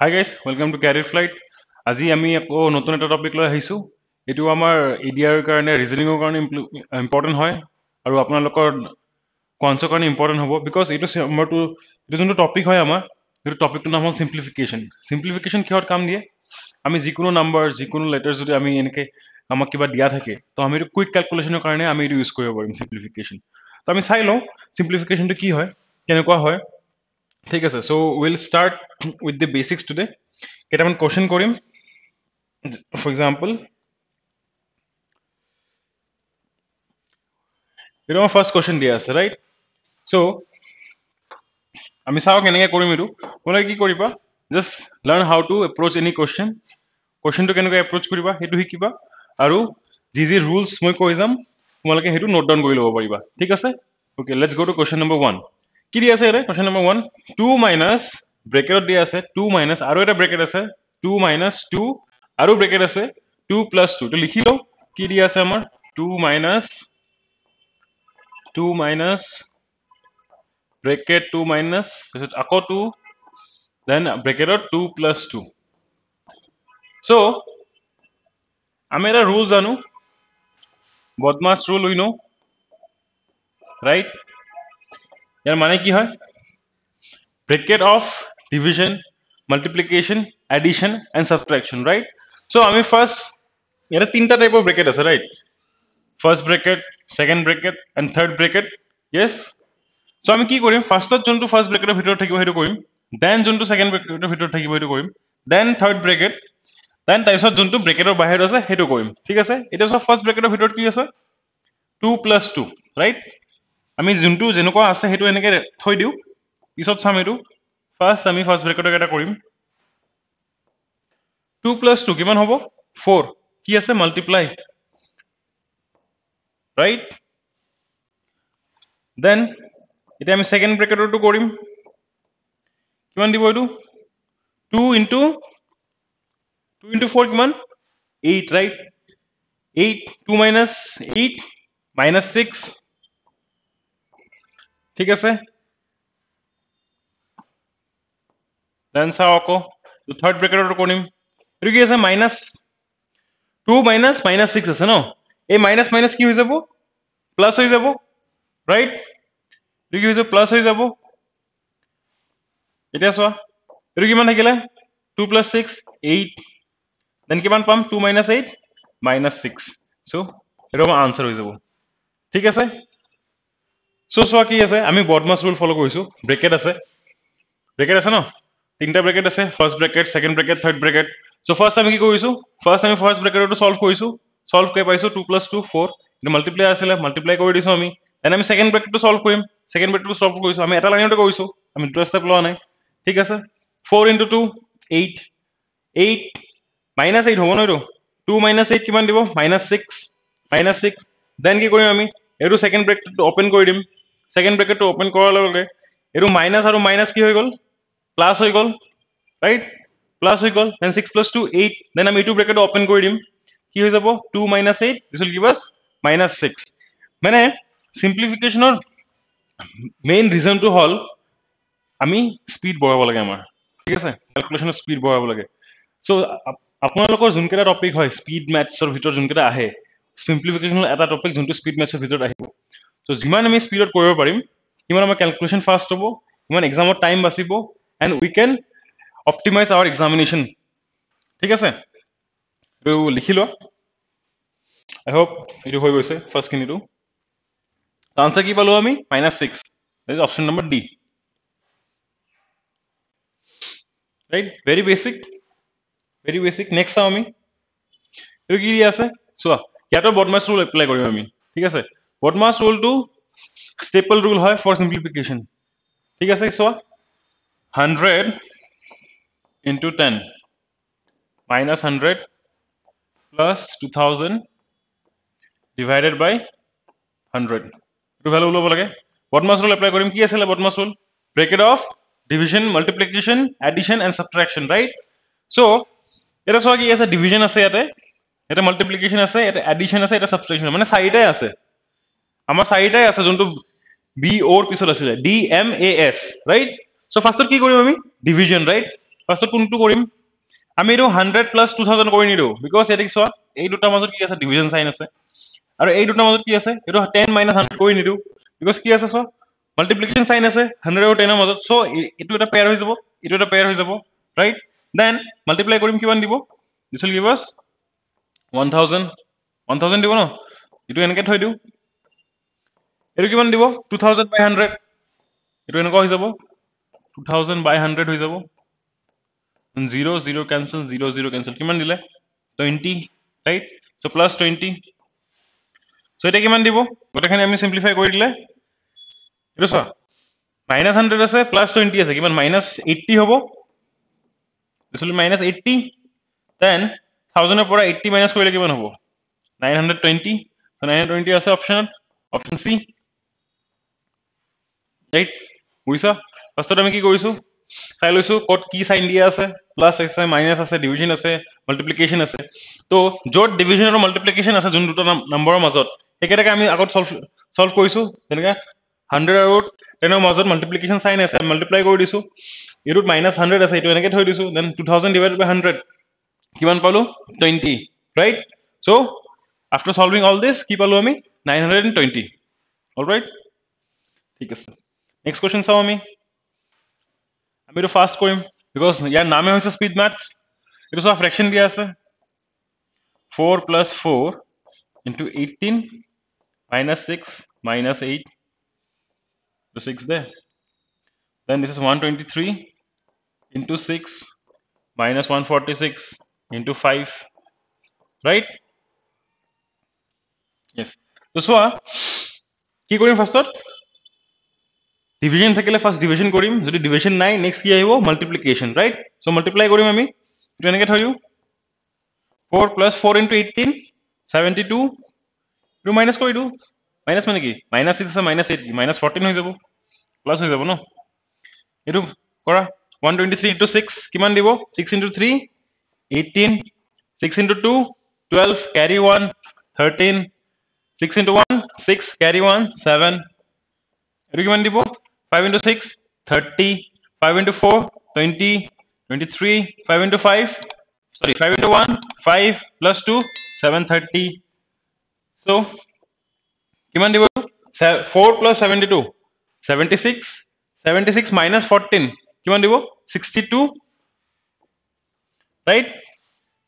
Hi guys, welcome to Careerflite. আজি আমি আকৌ নতুন এটা টপিক লৈ আহিছো। এটো আমাৰ এডিআর কাৰণে ৰিজনিং কাৰণে ইম্পৰ্টেন্ট হয় আৰু আপোনালোকৰ কনসেপ্ট কাৰণে ইম্পৰ্টেন্ট হ'ব বিকজ এটো যোনটো টপিক হয় আমাৰ এটো টপিকটো নাম হ'ল সিম্পলিফিকেশন। সিম্পলিফিকেশন কিহৰ কাম দিয়ে? আমি যিকোনো নাম্বাৰ যিকোনো লেটাৰ যদি আমি এনেকে আমাক কিবা দিয়া থাকে তো আমি এটো কুইক ক্যালকুলেশনৰ কাৰণে আমি এটো ইউজ কৰিব পাৰিম সিম্পলিফিকেশন। তো আমি চাই লও সিম্পলিফিকেশনটো কি হয়, কেনেকুৱা হয়। ठीक है sir, so we'll start with the basics today. Get a question korim. For example, first question diya ase, right? So ami sao kenenge korim iru bola ki koriba, just learn how to approach any question to kenenge approach koriba hetu hikiba aru ji ji rules moi koi jam tumaloke hetu note down kori lobo pariba. Thik ase, okay, let's go to question number 1. কি দিয়া আছে রে? Question number 1, 2 minus bracket দিয়া আছে, 2 minus आरो এটা bracket আছে, 2 minus 2 आरो ব্র্যাকেট আছে 2 + 2। তো লিখি লও কি দিয়া আছে আমার 2 माइनस ব্র্যাকেট 2 माइनस তারপর আকো 2 দেন ব্র্যাকেট 2 + 2। সো আমরা রুল জানো, BODMAS rule we know, right? यार माने की है bracket of division multiplication addition and subtraction, right? So हमें फर्स्ट यार तीन टाइप ऑफ ब्रैकेट है, right? First bracket, second bracket and third bracket, yes. So हमें की करिम फर्स्ट जोंटू फर्स्ट ब्रैकेट ৰ ভিতৰত থাকিব হেটো কৰিম, দেন যোনটো সেকেন্ড ব্রैकेটৰ ভিতৰত থাকিব হেটো কৰিম, দেন থার্ড ব্রैकेट, দেন তাইছত যোনটো ব্রैकेटৰ বাহিৰত আছে হেটো কৰিম, ঠিক আছে? এটা সব ফার্স্ট ব্রैकेटৰ ভিতৰত কি আছে 2 + 2, राइट? আমি জুনটো জেনকো আছে হেতু এনেকে থৈ দিউ, পিছত সাম হেতু ফার্স্ট আমি ফার্স্ট ব্র্যাকেটক এটা কৰিম 2 + 2 কিমান হ'ব 4, কি আছে মাল্টিপ্লাই, রাইট? দেন এটা আমি সেকেন্ড ব্র্যাকেটৰটো কৰিম, কিমান দিব হেতু 2 * 4 কিমান 8, রাইট? 8 2 - 8 - 6, ठीक है सर? देन साओ को तो थर्ड ब्रैकेट और कोनिम इरु की ऐसे -2 - -6 है ना, ए माइनस माइनस की हो जाबो प्लस हो जाबो, राइट? इरु की हो प्लस हो जाबो एटा सो इरु की मान থাকিলে 2 + 6 8 देन की मान पाम 2 - 8 - 6, सो এরো आंसर हो जाबो, ठीक है सर? সো সোয়া কি আছে আমি বডমাস রুল ফলো কৰিছো, ব্র্যাকেট আছে ন তিনটা ব্র্যাকেট আছে, first bracket second bracket third bracket. So first আমি কি কৰিছো, ফার্স্ট আমি ফার্স্ট ব্র্যাকেটটো সলভ কৰিছো, সলভ কৈ পাইছো 2 + 2 4, এটা মাল্টিপ্লাই আছিল মাল্টিপ্লাই কৰি দিছো আমি, দেন আমি সেকেন্ড ব্র্যাকেটটো সলভ কৰিম, সেকেন্ড ব্র্যাকেটটো সলভ কৰিছো আমি এটা লাইনটো কৰিছো, আমি দুটা স্টেপ লোৱা নাই, ঠিক আছে? 4 * 2 8, 8 - 8 হ'ব ন এটো 2 - 8 কিমান দিব -6 দেন কি কৰিম আমি এটো সেকেন্ড ব্র্যাকেটটো ওপেন কৰি দিম, सेकेंड ब्रैकेट तो ओपन करा लगे एरो माइनस और माइनस की होय गल प्लस होय गल, राइट? प्लस होय गल देन 6 + 2 8 देन हम एटू ब्रैकेट ओपन कर दिम की हो जाबो 2 - 8 दिस विल गिव अस -6। माने सिंपलीफिकेशन और मेन रीजन टू हॉल আমি স্পিড বঢ়াব লাগে আমাৰ, ঠিক আছে? ক্যালকুলেশনৰ স্পিড বঢ়াব লাগে। সো আপোনালোকৰ যোনকেটা টপিক হয় স্পিড ম্যাথছৰ ভিতৰত যোনকেটা আহে সিম্পলিফিকেশনৰ এটা টপিক যোনটো স্পিড ম্যাথছৰ ভিতৰত আহিব, तो जिमान आमी स्पीडत কৰিব পাৰিম ইমান আমাৰ ক্যালকুলেশন ফাস্ট হ'ব, ইমান এক্সামৰ টাইম বাচিব and we can optimise our examination, ঠিক আছে? তো লিখি ল, আই হোপ এটো হৈ গৈছে ফার্স্ট কিনিটো। তো आंसर কি পালো আমি -6, is option number D, right? Very basic, very basic. Next চাও আমি এটো কি দিয়া আছে, সো ইয়াতো বডমাস রুল এপ্লাই কৰিম আমি, ঠিক আছে? BODMAS rule to staple rule है फॉर सिंप्लीफिकेशन, ठीक है? So 100 into 10 minus 100 plus 2000 divided by 100 to value लो लगे बॉडमास रूल अप्लाई करिम। की आसे BODMAS rule bracket of division multiplication addition and subtraction, right? So এটা সো কি আছে ডিভিশন আছে, ইয়াতে এটা মাল্টিপ্লিকেশন আছে, এটা এডিশন আছে, এটা সাবট্রাকশন, মানে সাইডাই আছে আমার, সাইডাই আছে যোনটো বি ওর পিছত আছে D M A S, right? So ফার্স্টত কি কৰিম আমি division, right? First kuntu korim ami edu 100 plus 2000 kori nidu because edik so ei duta major ki ase division sign ase aru ei duta major ki ase edu 10 minus 100 kori nidu because ki ase so multiplication sign ase 100 aru 10 er major so etu eta pair hoi jabo etu eta pair hoi jabo right then multiply korim kiman dibo this will give us 1000 1000 dibo no etu enke thoi diu etu kiman dibo 2000 by 100 etu enko hoi jabo 2000 by 100 hoi jabo 0 0 cancel kiman dile 20 right so plus 20 so eta kiman dibo gote khane ami simplify kori dile etu so minus 100 ase plus 20 ase kiman minus 80 hobo this will be minus 80 then 1000 er pora 80 minus korile kiman hobo 920 so 920 ase option c right hoisa first ami ki korisu sai loisu code key sign dia ase plus ase minus ase division ase multiplication ase to jot division or multiplication ase jun duta number or majot eketa ka ami agot solve korisu jeneka 100 aru 10 or majot multiplication sign ase multiply kori disu etu -100 ase etu enake thoi disu then 2000 divided by 100 kiman palu 20 right so after solving all this ki palu ami 920 all right thik ase next question saw ami আমি তো fast কইম because ইয়ার নামে হইছে speed maths এটা সব fraction দিয়া আছে 4 + 4 * 18 - 6 - 8 তো 6 দে then this is 123 * 6 - 146 * 5 right yes তো সো কি করিম ফার্স্টত डिवीजन থাকিলে ফার্স্ট ডিভিশন করিম যদি ডিভিশন নাই নেক্সট কি আইবো মাল্টিপ্লিকেশন রাইট সো মাল্টিপ্লাই করিম আমি এটা এনেকে থইউ 4 + 4 * 18 72 টু মাইনাস কই দু মাইনাস মানে কি মাইনাস ইজ মাইনাস 8 মাইনাস 14 হই যাব প্লাস হই যাব ন এটু করা 123 * 6 কিমান দিব 6 * 3 18 6 * 2 12 carry 1 13 6 * 1 6 carry 1 7 এটু কিমান দিব 5 into 6 30 5 into 4 20 23 5 into 5 sorry 5 into 1 5 plus 2 730 so kiman dibo 4 plus 72 76 76 minus 14 kiman dibo 62 right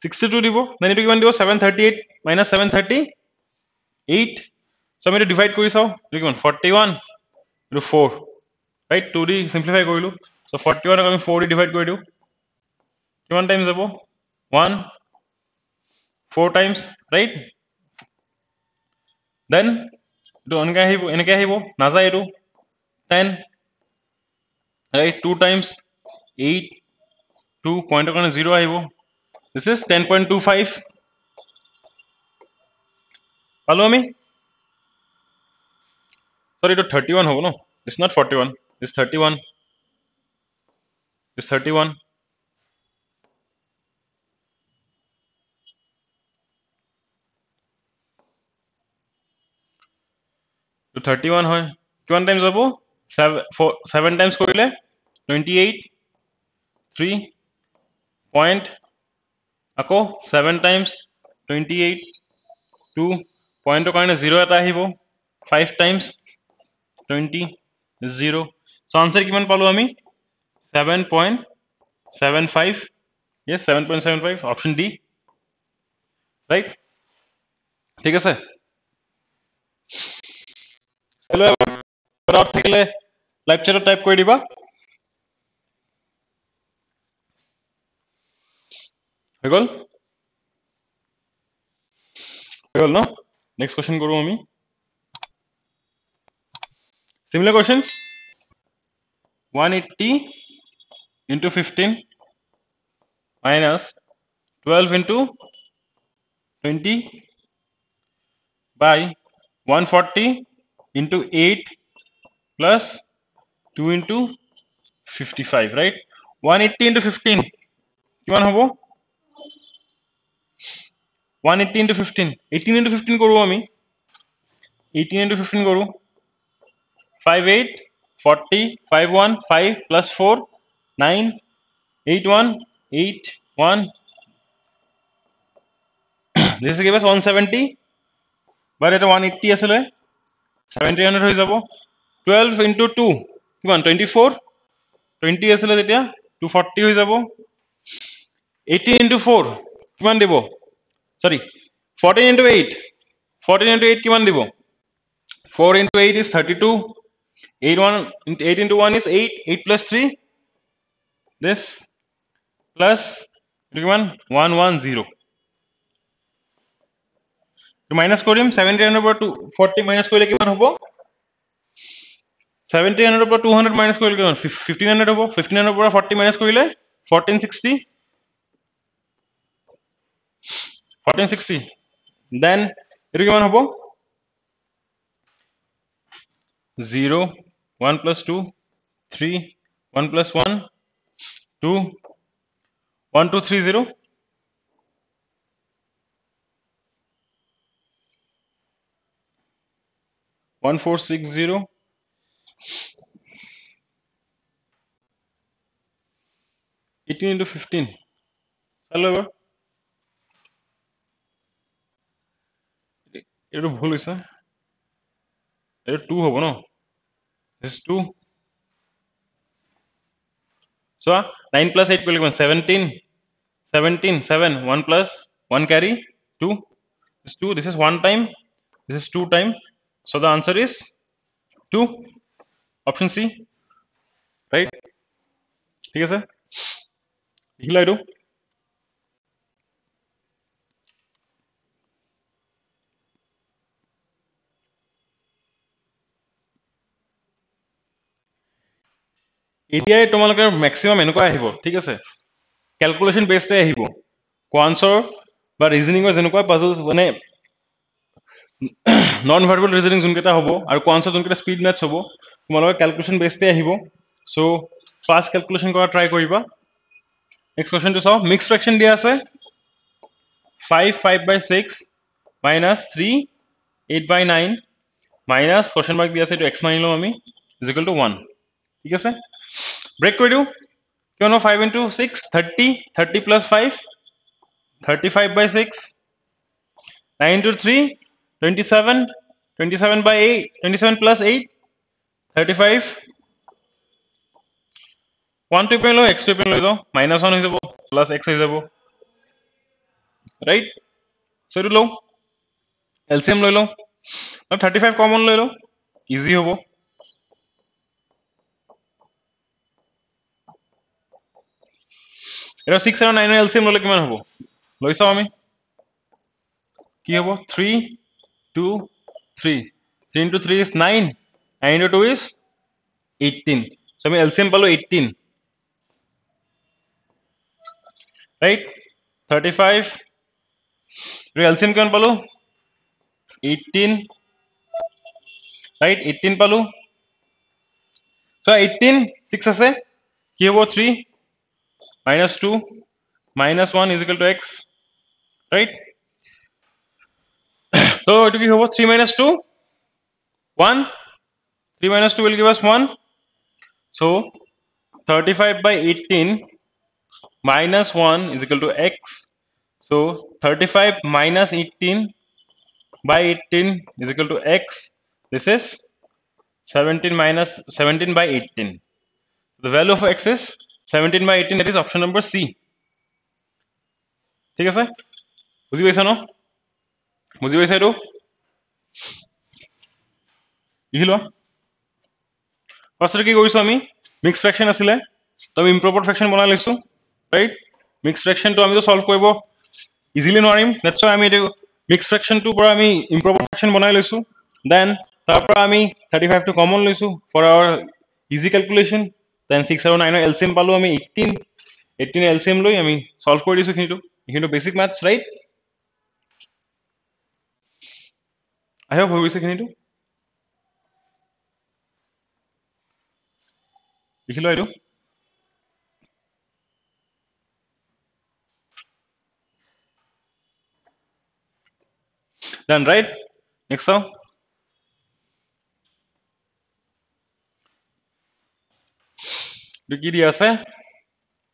62 dibo then etu kiman dibo 738 minus 738 so ami to divide kori sao etu kiman 41 into 4 right 2d simplify korilu so 41 আমি 4 divide কৰি দিউ কিমান time যাব 1 4 Times right দেন এটো এনেকে আহিব নাযায় এটো 10 right 2 Times 8 2 পয়েন্টৰ কাৰণে 0 আহিব this is 10.25 পালো আমি সরি এটো 31 হ'ব ন it's not 41 is 31 is 31 to 31 hoy kiman times jabo 7 times korile 28 3 point ako 7 times 28 2 point karone 0 eta ahibo 5 times 20 0 so answer kiman palu ami 7.75 yes 7.75 option d right ঠিক আছে hello out থাকিলে live চ্যাটত type কৰি দিবা হৈ গল ন next question কৰো আমি similar questions 180 into 15 minus 12 into 20 by 140 into 8 plus 2 into 55 right 180 into 15 kiman hobo 180 into 15 18 into 15 koru ami 18 into 15 koru 5 8 40 5 1 5 plus 4 9 8181. This will give us 170. But at 180 asle 700 hoy jabo. 12 into 2. 24. 20 asle jetia 240 hoy jabo. 18 into 4. Kiman debo? Sorry. 14 into 8. 14 into 8 kiman debo? 4 into 8 is 32. 8 into 1 is 8. 8 plus 3. This plus 110. To minus korium 700 over 240 minus koile kiman hobo? 700 over 200 minus koile kiman 1500 hobo. 1500 over 40 minus koile 1460. 1460. Then etu kiman hobo? 0 1 plus 2 3 1 plus 1 2 1 2 3 0 1 4 6 0 18 into 15 hello etu bhul hoise etu 2 hobo no this is 2 so 9 plus 8 will be 17 17 7 1 plus 1 carry 2 this is 2 this is 1 time this is 2 time so the answer is 2 option C right theek hai sir likh lo ATI তোমালোকে maximum এনেকৈ আহিব ঠিক আছে calculation বেসতে আহিব কোয়ান্সৰ বা reasoning ৰ যেনেকৈ পাজলস মানে নন ভার্বাল রিজনিং জুনকেটা হ'ব আৰু কোয়ান্সৰ জুনকেটা স্পীড ম্যাথছ হ'ব তোমালোকে ক্যালকুলেশন বেসতে আহিব সো ফাস্ট ক্যালকুলেশন কৰা ট্রাই কৰিবা নেক্সট কোৱেশ্চনটো চাও মিক্স ফ্ৰেকচন দিয়া আছে 5 5/6 - 3 8/9 - কোৱেশ্চন মাৰ্ক দিয়া আছে এটো x মানি লম আমি = 1 ঠিক আছে ब्रेक कर दो क्यों ना 5 into 6 30 30 plus 5 35/6 9 into 3 27 27/8 27 plus 8 35 1 2 पे लो x2 पे लो माइनस 1 हो जाओ प्लस x हो जाओ राइट सो लो एलसीएम लो लो और 35 कॉमन ले लो इजी हो एरो 6 और 9 एलसीएम लले किमान हबो लइसा आमी की हबो 3 2 3 3 into 3 is 9 9 into 2 is 18 सो आमी एलसीएम पालो 18 राइट 35 रे एलसीएम किमान पालो 18 राइट 18 पालो सो 18 6 আছে की हबो 3 minus 2 minus 1 is equal to x right so it will give us 3 minus 2 1 3 minus 2 will give us 1 so 35/18 minus 1 is equal to x so 35 minus 18 by 18 is equal to x this is 17 minus 17/18 the value of x is 17/18 that is option number C ठीक আছে বুঝি পাইছো ন বুঝি পাইছো এটো ইহিলো ফার্স্টে কি কৰিছো আমি মিক্স ফ্ৰেকচন আছিল তম ইমপ্ৰপাৰ ফ্ৰেকচন বনাই লৈছো ৰাইট মিক্স ফ্ৰেকচন তো আমি তো সলভ কৰিব ইজিলি নোৱাৰিম দ্যাটছ আমি এটো মিক্স ফ্ৰেকচন তো পৰা আমি ইমপ্ৰপাৰ ফ্ৰেকচন বনাই লৈছো দেন তাৰ পৰা আমি 35 তো কমন লৈছো for our easy calculation then 6 and 9 LCM पालो हमें 18 LCM लो हमें solve कर दिसो किंतु basic maths right I hope हो गइसे किंतु लिख लो आइडो then right next now degree আছে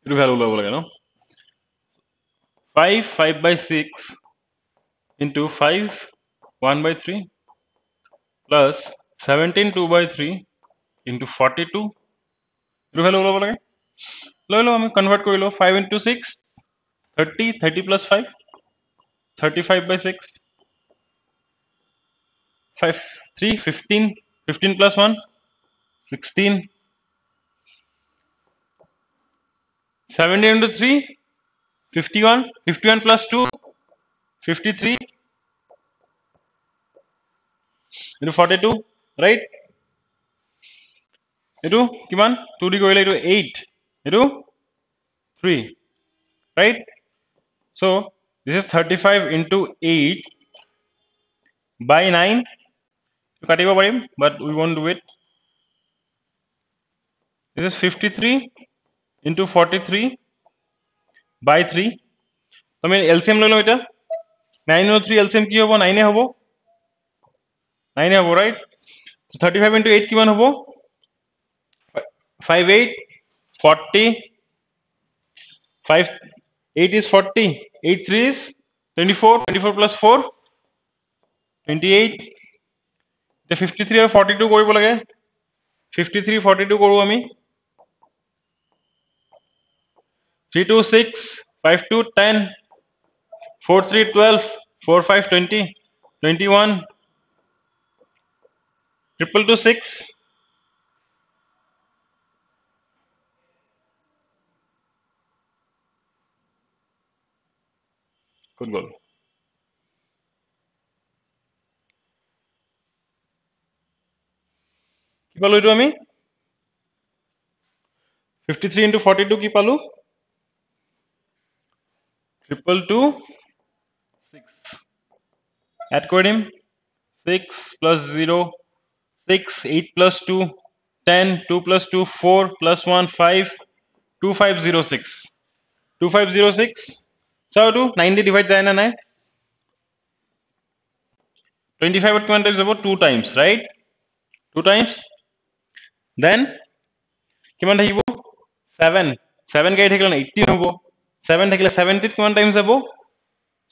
ಇದು value level again. 5 by 6 into 5 1 by 3 plus 17 2 by 3 into 42. ಇದು value level again. Level আমি convert করিলো 5 into 6 30 30 plus 5 35 by 6 5 3 15 15 plus 1 16 17 into 3 51 51 plus 2 53 into 42, right? Into kiman 2d goile into 8 into 3, right? So this is 35 into 8 by 9. But we won't do it. This is 53 into 43 by 3. So I LCM lo eta 903 LCM ki hobo 9 e hobo 9 e hobo, right? So 35 into 8 kiman hobo 58 40 5 8 is 40 8 3 is 24 24 plus 4 28. The 53 or 42 koribo lage 53 42 koru ami 3 2 6 5 2 10 4 3 12 4 5 20 21 2 2 6 good goal. কি পালো এটো আমি 53 into 42 কি পালো 2226 add কৰিম 6 plus 0 6 8 plus 2 10 2 plus 2 4 plus 1 5 2506 2506 চাও তো 90 divide যায় না নাই 25 at one times যাব 2 times, right? 2 times. Then किमान है वो 7 का ठेकला 18 होबो 7 ठेकला 70 किमान टाइम्स होबो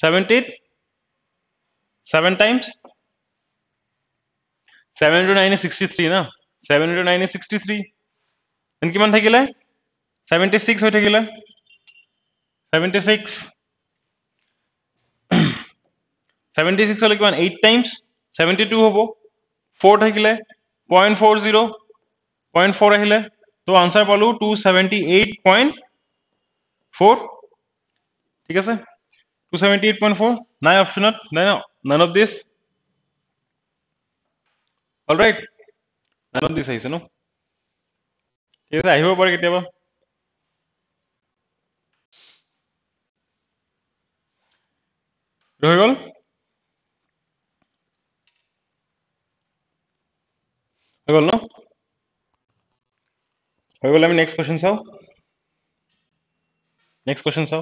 70 7 टाइम्स 7 into 9 is 63 ना 7 into 9 is 63 then किमान ठेकला 76 हो ठेकला 76 76 वाला किमान 8 टाइम्स 72 होबो 4 ठेकला 0.40 0.4 আহিলে তো आंसर পালো 278.4 ঠিক আছে 278.4 নাই অপশনত নাই none of this alright none of this আইছে নো ঠিক আছে আহিব পরে কেতিয়াবা হৈ গল ন I will have next question, sir. Next question, sir.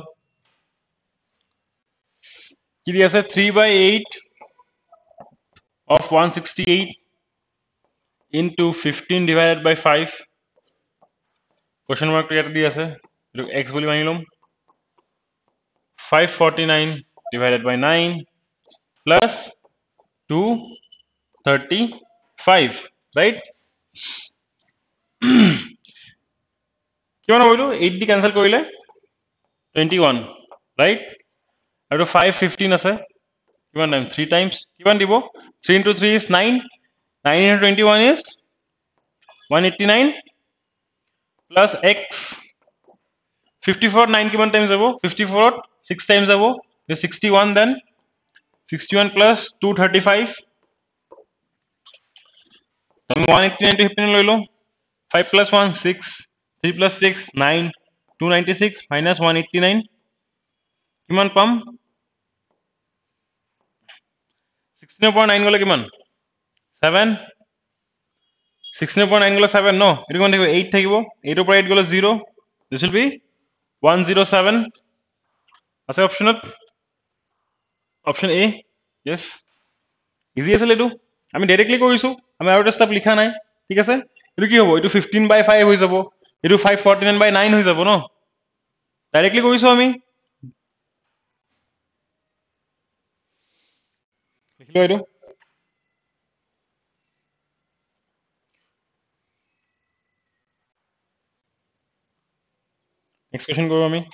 It is a 3 by 8 of 168 into 15 divided by 5. Question mark here. It is a x value minimum 549 divided by 9 plus 235, right? किमान होइलो 8 D cancel करिले 21, right? আৰু 515 আছে কিমান time 3 Times কিমান দিব 3 into 3 is 9 9 into 21 is 189 plus x 54 9 কিমান Times যাব 54 6 Times যাব 61 then 61 plus 235 then 189 টো হিপিন লইলো 5 plus 1 6 3 plus 6 9 296 minus 189 किमान पाम 16.9 गले किमान 7 16.9 गले 7 नो इट कोन देखो 8 থাকিবो 8 ऊपर 8 गले 0 दिस विल बी 107 আছে option option A yes easy আছে লেডু আমি डायरेक्टली কইছো আমি আউট স্টাফ লিখা নাই ঠিক আছে এটো কি হবো এটো 15 by 5 হই যাব এটো 549 by 9 হই যাব ন Directly go to Swami. Hello. Next question, go Swami.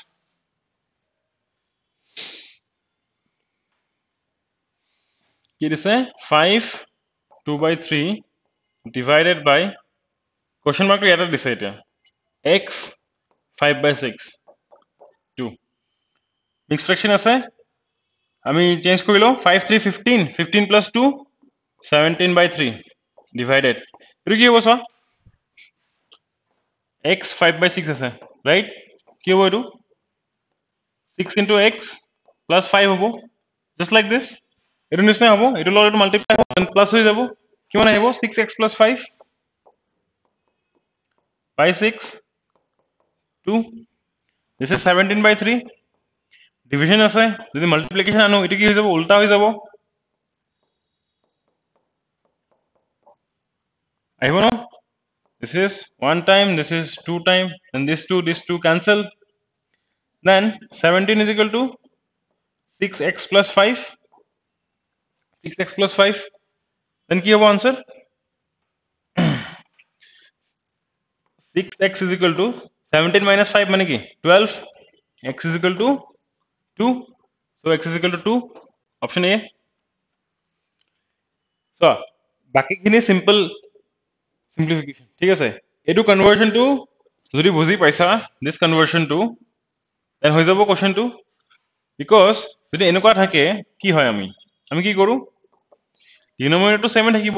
Here is a 5 2/3 divided by question mark error decide x 5/6 2 mixed fraction as a I change kilo 5 3 15 15 + 2 17/3 divided you was x 5/6 as a right you do 6 × x + 5 just like this. It will already multiply and plus how 6x + 5 by 6 2 this is 17/3 division as I the multiplication I know it is ulta is above I know this is 1 time this is 2 time and this 2 cancel then 17 is equal to 6x + 5 6x + 5 then key answer 6x is equal to 17 - 5 माने की 12 x is equal to 2 so x is equal to 2 option A so बाकी किने simple simplification ठीक है sir ये तो conversion to जरूरी बुझी पैसा this conversion to then हो जाएगा question to because तो ये इनको आठ के की है हमें की करूं denominator 7 থাকিব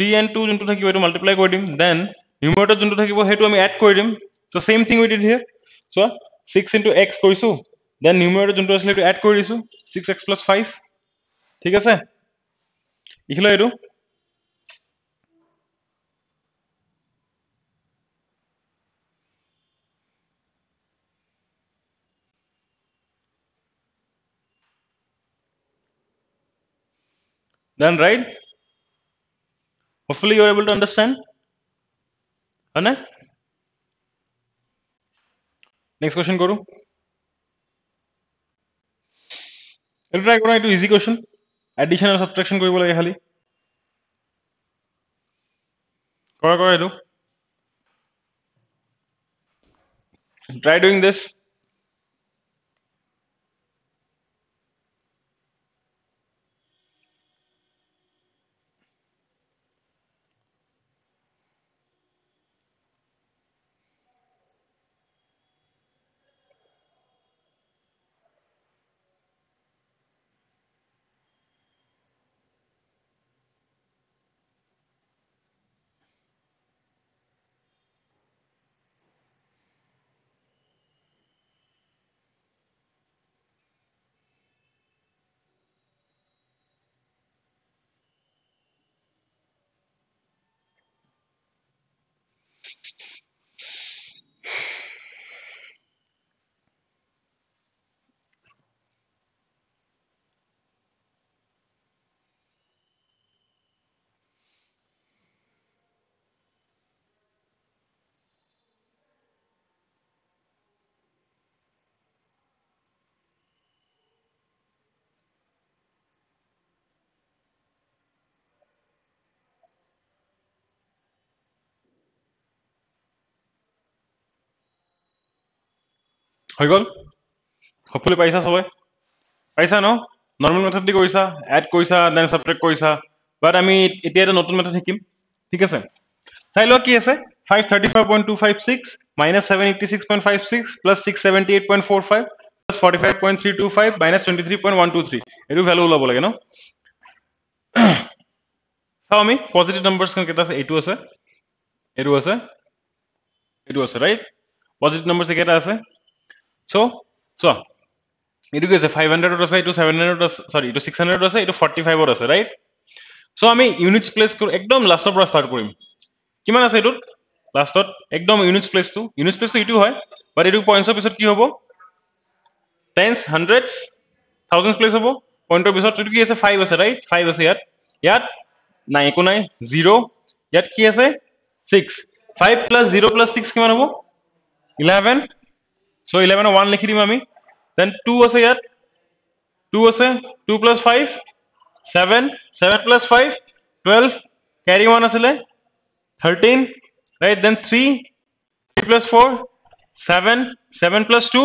3 and 2 into থাকিব এটা multiply কৰি দিম then numerator যোনটো থাকিব হেতু আমি add কৰি দিম so same thing we did here so 6 × x কৰিছো then numerator যোনটো আছিল এটা add কৰি দিছো 6x + 5 ঠিক আছে ইখলো এটো Done right. Hopefully you are able to understand. Right? Next question, Guru. I'll try to do easy question. Addition or subtraction कोई बोला ये खाली. करा दो. Try doing this. Hi girl. Hopefully paisa sobe. Paisa no? Normal method di koisa, add koisa, then subtract koisa. But I mean it is a notun method hikim. Thik ase. Sai lo ki ase 535.256 minus 786.56 plus 678.45 plus 45.325 minus 23.123. Edu value la bolage no. So ami positive numbers kan keta ase 8 ase. Edu ase. Edu ase right? Positive numbers keta ase. So, it is 500 or say to 700 sorry to 600 or say to 45 or say right. So I mean units place to ekdom last of start korim. Kimana say to last dot ekdom units place to it too high, but it points of episode kihobo tens, hundreds, thousands place of point of episode to is a 5 as a right 5 as a yet 9 0 yet key as a 6 5 + 0 + 6 11 So 11 1 likhi dim ami. Then 2 ase here. 2 ase 2 plus 5 7 7 plus 5 12 carry 1 asile 13 right. Then 3 3 plus 4 7 7 plus 2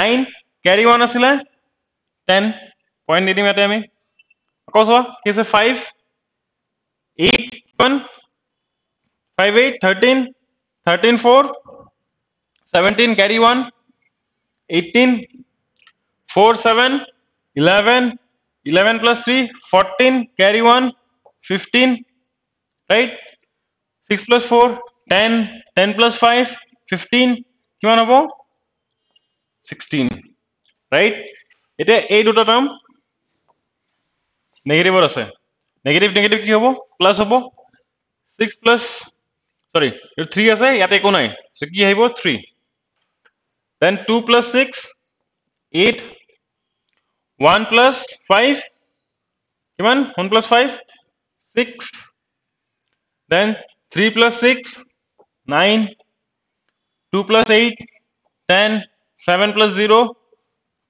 9 carry 1 asile 10 point nidim ate ami. Akosa kise 5 8 1 5 8 13 13 4 17 carry 1 18 4 7 11 11 plus 3 14 carry 1 15 right. 6 plus 4 10 10 plus 5 15 kiman hobo 16 right. Eta ei duta term negative ase, negative negative ki hobo plus hobo 6 plus sorry 3 ase yate eko nai so ki aibo 3. Then 2 plus 6 8 1 plus 5 kiman 1 plus 5 6. Then 3 plus 6 9 2 plus 8 10 7 plus 0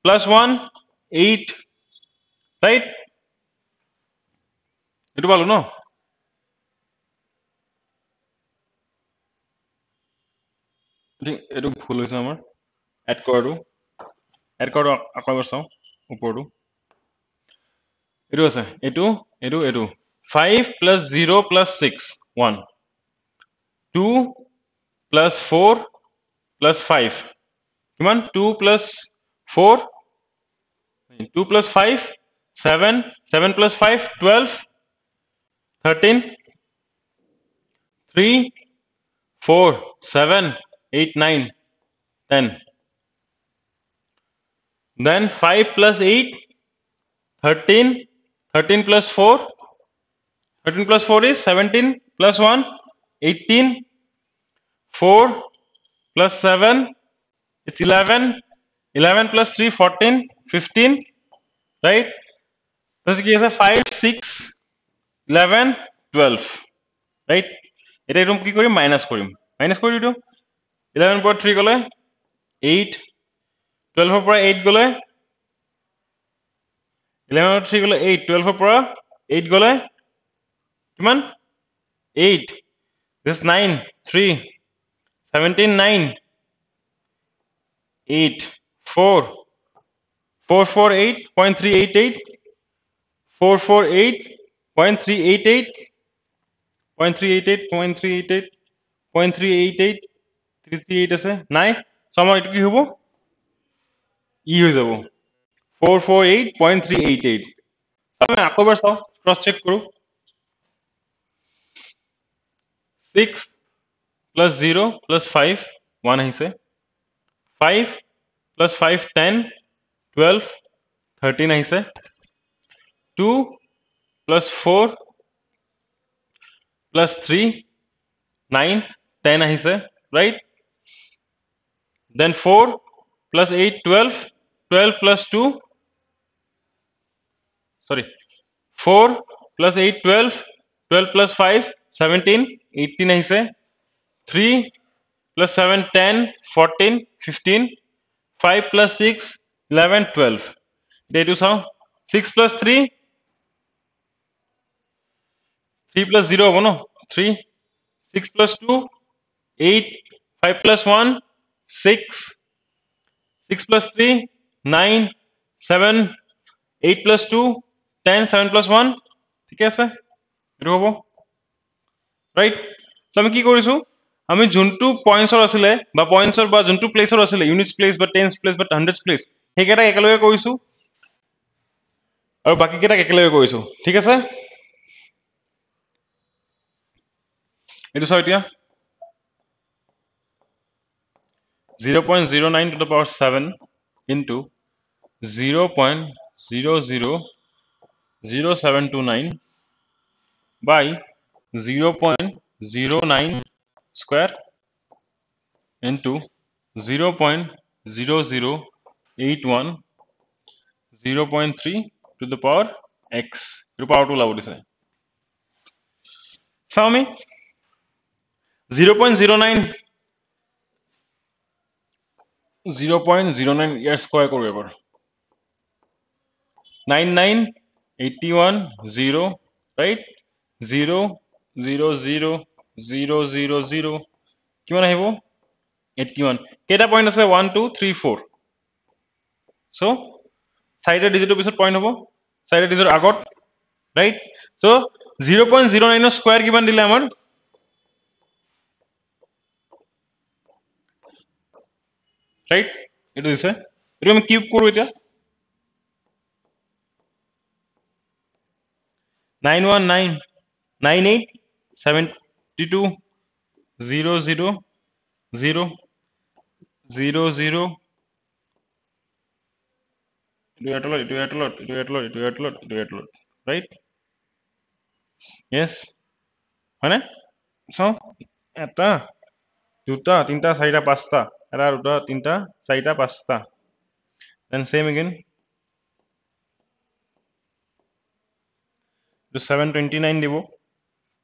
plus 1 8 right. Etu bolu no thing etu bhul hoise amar add koru akor sam uporu etu ase etu etu etu 5 plus 0 plus 6 1 2 plus 4 plus 5 kiman 2 plus 4 2 plus 5 7 7 plus 5 12 13 3 4 7 8 9 10. Then 5 plus 8 13 13 plus 4 13 plus 4 is 17 plus 1 18 4 plus 7 it's 11 11 plus 3 14 15 right. This is 5 6 11 12 right. It is room ki kori minus kori to 11 पर 3 गले 8 12 पर 8 गले 11 पर 3 गले 8 12 पर 8 गले किमान 8 this 9 3 17 9 8 4 448.388 448.388 338 আছে নাই সো আমার এটা কি হবো ই হয়ে যাব 448.388 আমি একবার সব ক্রস চেক করব 6 plus 0 plus 5 1 হইছে 5 plus 5 10 12 13 হইছে 2 plus 4 plus 3 9 10 হইছে right. Then 4 plus 8 12 12 plus 2 sorry 4 plus 8 12 12 plus 5 17 18 I say 3 plus 7 10 14 15 5 plus 6 11 12 they do so 6 plus 3 3 plus 0 no 3 6 plus 2 8 5 plus 1 6 6 plus 3 9 7 8 plus 2 10 7 plus 1 ठीक है सर रोबो राइट तो हम की करिसु हम जोंटू पॉइंट्सर आছিলে बा पॉइंट्सर बा जोंटू प्लेसर आছিলে यूनिट्स प्लेस बा टेंस प्लेस बा हंड्रेड्स प्लेस हेकेटा एकलगे करिसु और बाकी केटा एकलगे करिसु ठीक है सर एतु सटिया 0.09 to the power 7 into 0.000729 by 0.09 square into 0.0081 0.3 to the power x to power 2 love this so me 0.09 0.09 ইয়ার স্কয়ার করব এবার 99 81 0 রাইট 0 0 0 0 0 0 কিমান আহিব 81 কেটা পয়েন্ট আছে 1 2 3 4 সো সাইডে ডিজিট পিছত পয়েন্ট হবো সাইডে ডিজিট আগত রাইট সো 0.09 এর স্কয়ার কিমান দিলে আমার 0.09 right it is a cube koru eta 919 98 72 00 0 0 0 do it a lot right yes hane so eta juta tinta saida pasta tinta saita pasta then same again to 729 dibo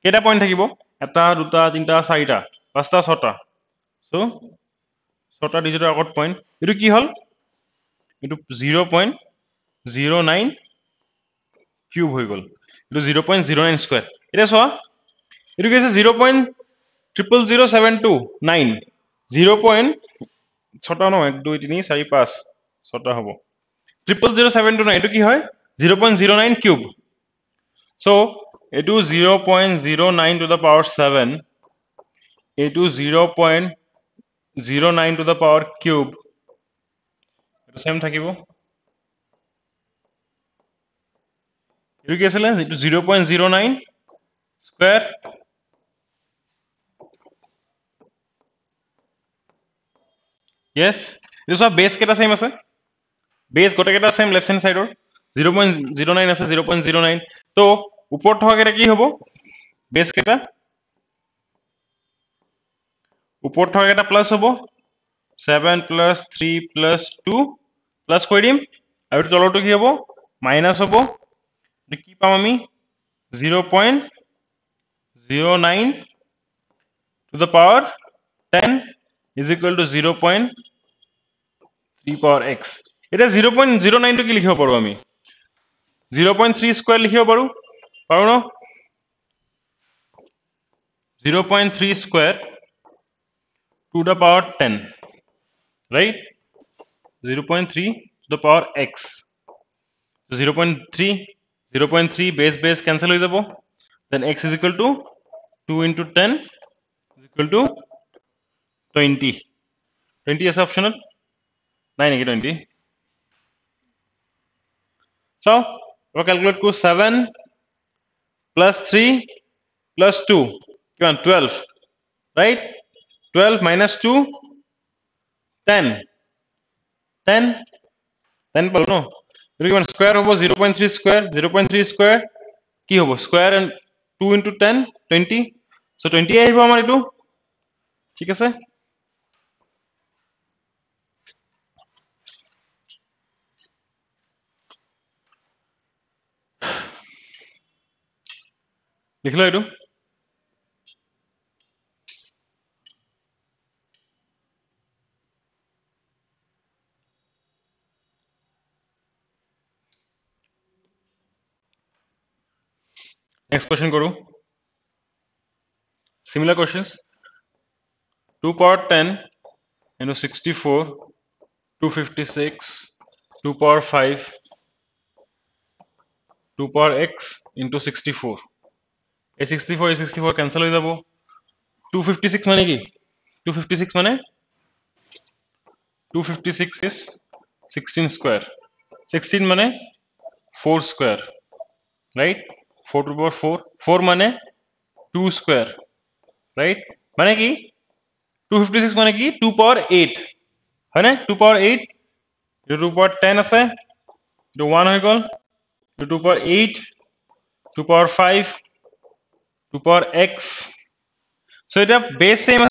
keta point thakibo eta duta tinta saita pasta sota so sota digit agot point etu ki hol etu 0.09 cube hoi gol etu 0.09 square eta so etu kaise 0.000729 0.6 no 1 2 3 4 5 6 হবো 0.0729 এটু কি হয় 0.09 cube so এটু 0.09 to the পাওয়ার 7 এটু 0.09 to the power cube এটু same থাকিবো এটু কি আছিল এটু 0.09 square Yes, this is base keta same asa. Base gote keta same left hand side or 0.09 asa 0.09. So upor thoke ki hobo base keta upor thoke keta plus hobo 7 + 3 + 2 plus koi dim. Aur tolo to ki hobo minus hobo. Ki pam ami 0.09 to the power 10. Is equal to 0.3 power x. It is 0.09 to ki likhibo paru ami 0.3 square likhibo paru no 0.3 square to the power 10 right 0.3 to the power x 0.3 0.3 base cancel ho jabo then x is equal to 2 × 10 is equal to 20 is optional 9 20 so we calculate to 7 + 3 + 2 12 right 12 - 2 10 no square hobo 0.3 square ki hobo square and 2 × 10 20 so 20 aibo amar etu thik ase लिख लो इडू next question करो similar questions 2 ^ 10 into 64 256 2 ^ 5 2 ^ x into 64 A64 cancel हो जाबो 256 माने की 256 माने 256 is 16 square 16 माने 4 square right 4 ^ 4 4 माने 2 square right माने की 256 माने की 2 ^ 8 है ना 2 ^ 8 जो 2 ^ 10 আছে जो 1 हो গেল 2 ^ 8 2 ^ 5 2 ^ x so it is base same as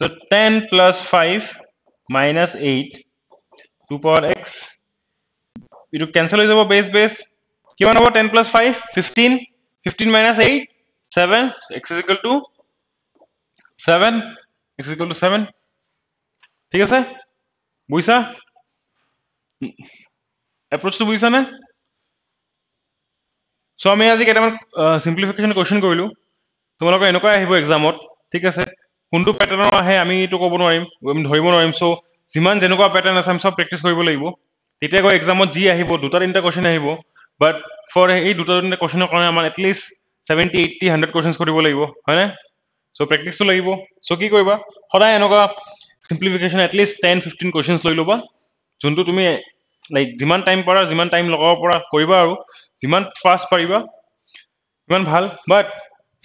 so 10 + 5 - 8 2 ^ x you cancel is over base given over 10 + 5 15 - 8 7 x is equal to 7 ঠিক আছে বুঝছা এপ্রোচটো বুঝছা না সো আমি আজি কেটামান সিম্পলিফিকেশন কোশ্চেন কইলু তোমালোক এনেকা আহিব এক্সামত ঠিক আছে কোনটো প্যাটার্ন আহে আমি তো কব নোৱাৰিম আমি ধৰিব নোৱাৰিম সো জিমান যেনেকা প্যাটার্ন আছে আমি সব প্র্যাকটিস কৰিব লাগিব তেতে গো এক্সামত জি আহিব দুটা তিনটা কোশ্চেন আহিব বাট ফর এই দুটা তিনটা কোশ্চেনৰ কাৰণে আমাৰ এট লিস্ট 70 80 100 কোশ্চেনস কৰিব লাগিব হয়নে সো প্র্যাকটিস তো লাগিব সো কি কইবা হৰাই এনেকা simplification at least 10-15 questions loi loba jontu tumi like jiman time para jiman time logor para koriba aru jiman fast pariba jiman bhal but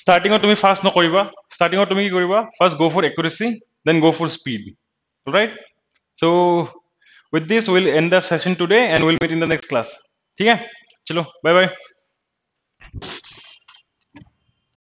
starting or tumi fast no koriba starting or tumi ki koriba first go for accuracy then go for speed all right so with this we'll end the session today and we'll meet in the next class theek hai chalo bye bye